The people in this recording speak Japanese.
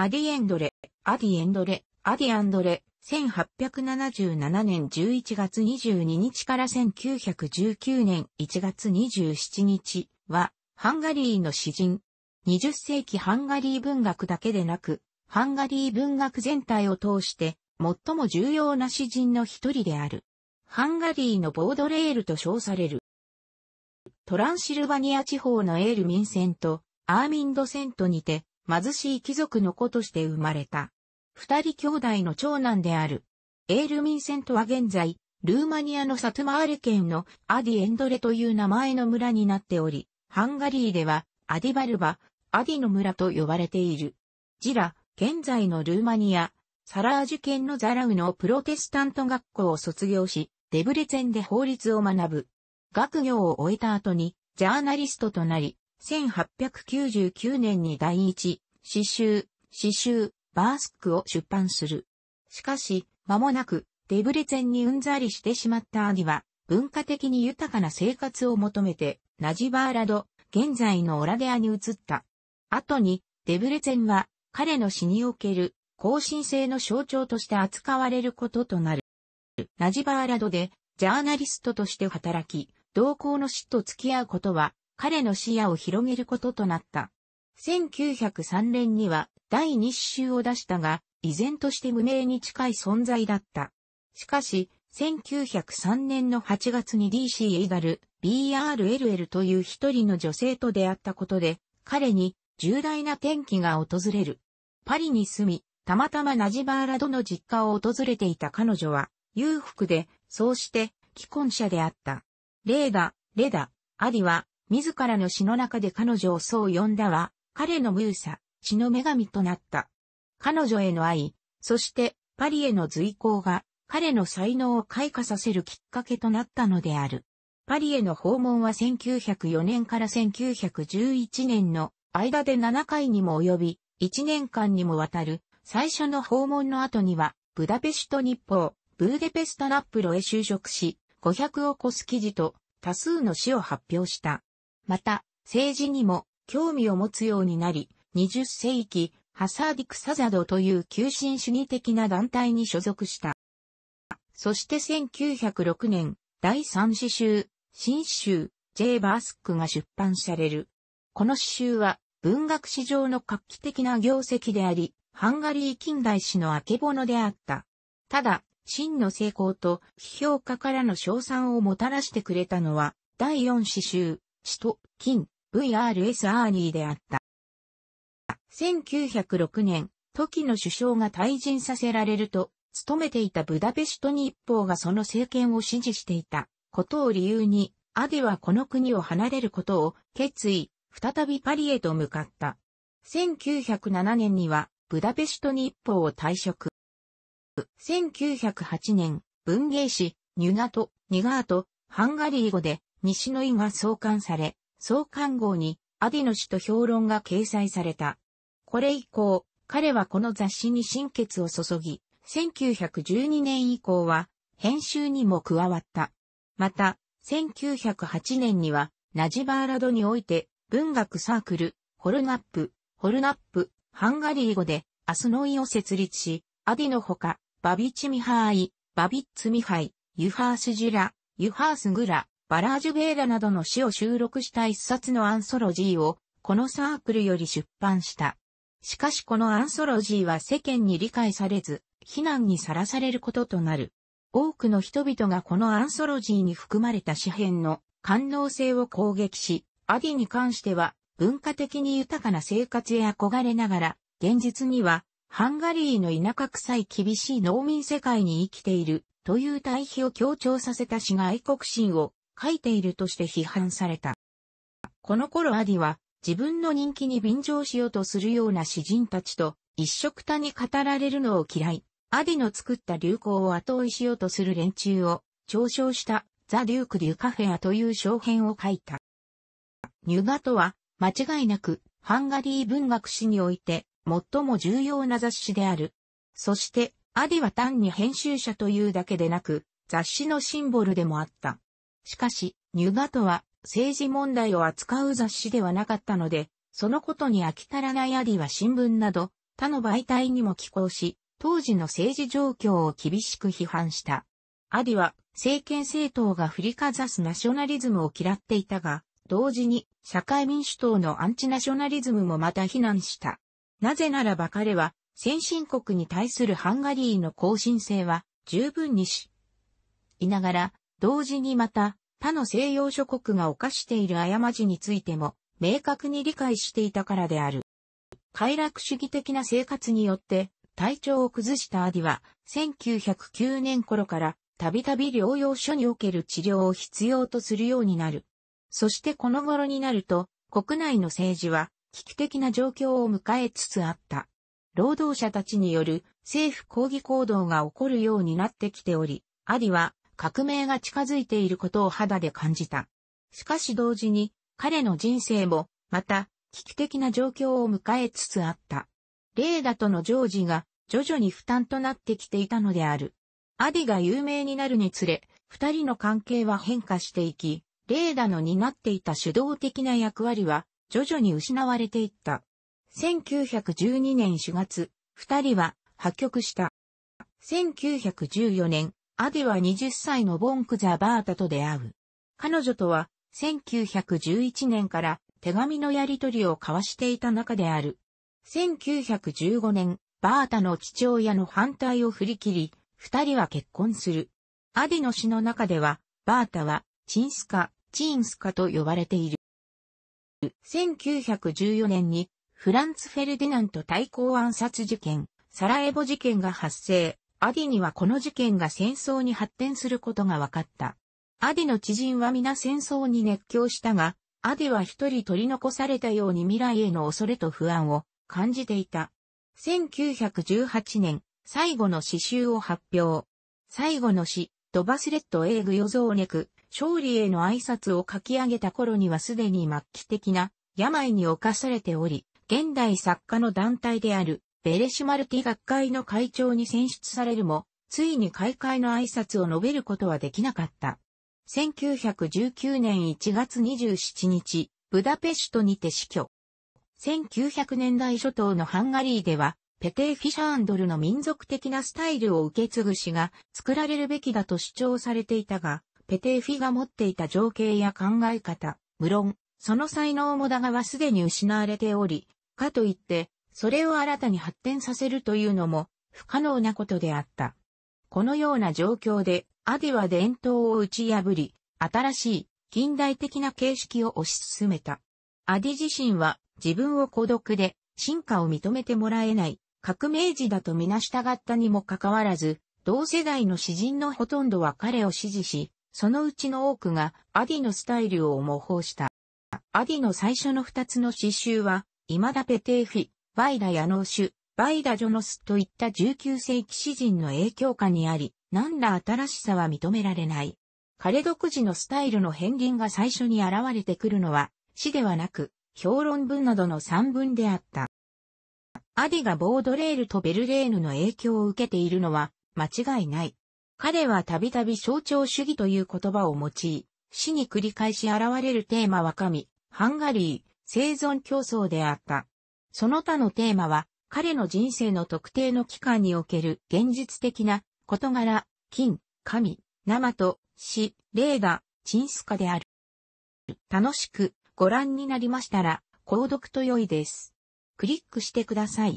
アディ・アンドレ、1877年11月22日から1919年1月27日は、ハンガリーの詩人。20世紀ハンガリー文学だけでなく、ハンガリー文学全体を通して、最も重要な詩人の一人である。ハンガリーのボードレールと称される。トランシルバニア地方のエールミンセント、アーミンドセントにて、貧しい貴族の子として生まれた。二人兄弟の長男である。エールミンセントは現在、ルーマニアのサトゥマーレ県のアディ・エンドレという名前の村になっており、ハンガリーではアディバルバ、アディの村と呼ばれている。ジラ、現在のルーマニア、サラージュ県のザラウのプロテスタント学校を卒業し、デブレツェンで法律を学ぶ。学業を終えた後に、ジャーナリストとなり、1899年に第一、詩集、バースクを出版する。しかし、間もなく、デブレツェンにうんざりしてしまったアディは、文化的に豊かな生活を求めて、ナジバーラド、現在のオラデアに移った。後に、デブレツェンは、彼の詩における、後進性の象徴として扱われることとなる。ナジバーラドで、ジャーナリストとして働き、同行の詩と付き合うことは、彼の視野を広げることとなった。1903年には第2詩集を出したが、依然として無名に近い存在だった。しかし、1903年の8月に D.C. イガル、B.R.L.L. という一人の女性と出会ったことで、彼に重大な転機が訪れる。パリに住み、たまたまナジバーラドの実家を訪れていた彼女は、裕福で、そうして、既婚者であった。アディは、自らの詩の中で彼女をそう呼んだは、彼のムーサ、詩の女神となった。彼女への愛、そして、パリへの随行が、彼の才能を開花させるきっかけとなったのである。パリへの訪問は1904年から1911年の間で7回にも及び、1年間にもわたる、最初の訪問の後には、ブダペシュト日報、ブーデペストナップロへ就職し、500を超す記事と、多数の詩を発表した。また、政治にも興味を持つようになり、20世紀、ハサーディクサザドという急進主義的な団体に所属した。そして1906年、第3詩集、新詩集、J. バースクが出版される。この詩集は、文学史上の画期的な業績であり、ハンガリー近代史のあけぼのであった。ただ、真の成功と批評家からの称賛をもたらしてくれたのは、第4詩集、詩と金、VRS アーニーであった。1906年、時の首相が退陣させられると、勤めていたブダペシュト日報がその政権を支持していたことを理由に、アディはこの国を離れることを決意、再びパリへと向かった。1907年には、ブダペシュト日報を退職。1908年、文芸誌、ニガート、ハンガリー語で、西の意が創刊され、創刊号に、アディの詩と評論が掲載された。これ以降、彼はこの雑誌に心血を注ぎ、1912年以降は、編集にも加わった。また、1908年には、ナジバーラドにおいて、文学サークル、ホルナップ、ハンガリー語で、アスノイを設立し、アディのほか、バビッツミハイ、ユハースグラ、バラージュベーラなどの詩を収録した一冊のアンソロジーを、このサークルより出版した。しかしこのアンソロジーは世間に理解されず、非難にさらされることとなる。多くの人々がこのアンソロジーに含まれた詩編の官能性を攻撃し、アディに関しては、文化的に豊かな生活へ憧れながら、現実には、ハンガリーの田舎臭い厳しい農民世界に生きているという対比を強調させた詩が愛国心を書いているとして批判された。この頃アディは自分の人気に便乗しようとするような詩人たちと一緒くたに語られるのを嫌い、アディの作った流行を後追いしようとする連中を嘲笑したThe duk-duk affairという小編を書いた。ニュガとは間違いなくハンガリー文学史において最も重要な雑誌である。そして、アディは単に編集者というだけでなく、雑誌のシンボルでもあった。しかし、ニュガとは政治問題を扱う雑誌ではなかったので、そのことに飽き足らないアディは新聞など、他の媒体にも寄稿し、当時の政治状況を厳しく批判した。アディは政権政党が振りかざすナショナリズムを嫌っていたが、同時に社会民主党のアンチナショナリズムもまた非難した。なぜならば彼は先進国に対するハンガリーの後進性は十分に知りながら、同時にまた他の西洋諸国が犯している過ちについても明確に理解していたからである。快楽主義的な生活によって体調を崩したアディは1909年頃からたびたび療養所における治療を必要とするようになる。そしてこの頃になると国内の政治は危機的な状況を迎えつつあった。労働者たちによる政府抗議行動が起こるようになってきており、アディは革命が近づいていることを肌で感じた。しかし同時に彼の人生もまた危機的な状況を迎えつつあった。レーダとのジョージが徐々に負担となってきていたのである。アディが有名になるにつれ、二人の関係は変化していき、レーダの担っていた主導的な役割は徐々に失われていった。1912年4月、二人は破局した。1914年、アディは20歳のボンク・ザ・バータと出会う。彼女とは1911年から手紙のやり取りを交わしていた中である。1915年、バータの父親の反対を振り切り、二人は結婚する。アディの詩の中では、バータは、チンスカと呼ばれている。1914年に、フランツ・フェルディナント大公暗殺事件、サラエボ事件が発生。アディにはこの事件が戦争に発展することが分かった。アディの知人は皆戦争に熱狂したが、アディは一人取り残されたように未来への恐れと不安を感じていた。1918年、最後の詩集を発表。最後の詩、ドバスレット・エーグ・ヨゾーネク、勝利への挨拶を書き上げた頃にはすでに末期的な病に侵されており、現代作家の団体である、ベレシュマルティ学会の会長に選出されるも、ついに開会の挨拶を述べることはできなかった。1919年1月27日、ブダペシュトにて死去。1900年代初頭のハンガリーでは、ペテー・フィシャーンドルの民族的なスタイルを受け継ぐ詩が作られるべきだと主張されていたが、ペテー・フィが持っていた情景や考え方、無論、その才能もだがはすでに失われており、かといって、それを新たに発展させるというのも不可能なことであった。このような状況で、アディは伝統を打ち破り、新しい近代的な形式を推し進めた。アディ自身は自分を孤独で進化を認めてもらえない革命児だとみなしたがったにもかかわらず、同世代の詩人のほとんどは彼を支持し、そのうちの多くがアディのスタイルを模倣した。アディの最初の2つの詩集は、未だペテーフィ、バイダ・ヤノーシュ、バイダ・ジョノスといった19世紀詩人の影響下にあり、何ら新しさは認められない。彼独自のスタイルの片鱗が最初に現れてくるのは、詩ではなく、評論文などの散文であった。アディがボードレールとベルレーヌの影響を受けているのは、間違いない。彼はたびたび象徴主義という言葉を用い、詩に繰り返し現れるテーマは神、ハンガリー、生存競争であった。その他のテーマは、彼の人生の特定の期間における現実的な事柄、金、神、生と、死、霊が、チンスカである。楽しくご覧になりましたら、購読と良いです。クリックしてください。